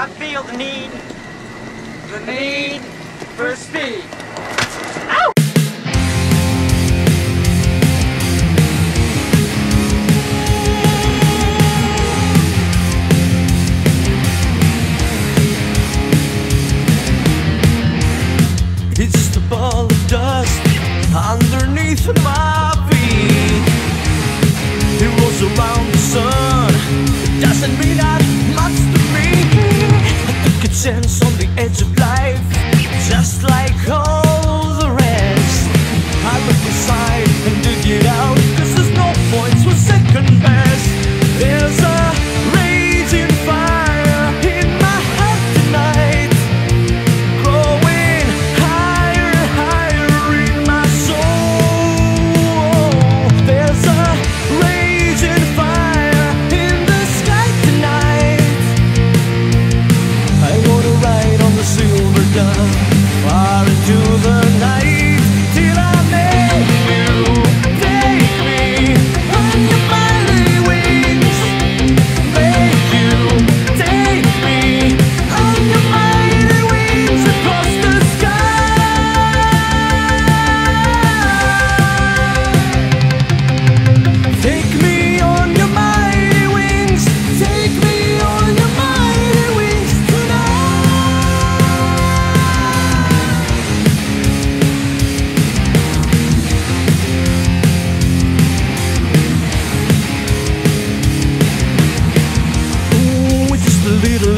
I feel the need for speed. Ow! It's just a ball of dust underneath my feet. It rolls around the sun. It doesn't mean that much to me. I took a chance on the edge of life, just like all the rest. I looked inside and dug it out, 'cause there's no points for second best. There's a raging fire in my heart tonight, growing higher and higher in my soul. There's a raging fire in the sky tonight. I wanna ride on the silver dove far into the night, till I met you. Take me under my wings. Thank you. Take me under my wings across the sky. Take me on your mighty wings. Take me on your mighty wings tonight. Ooh, just a little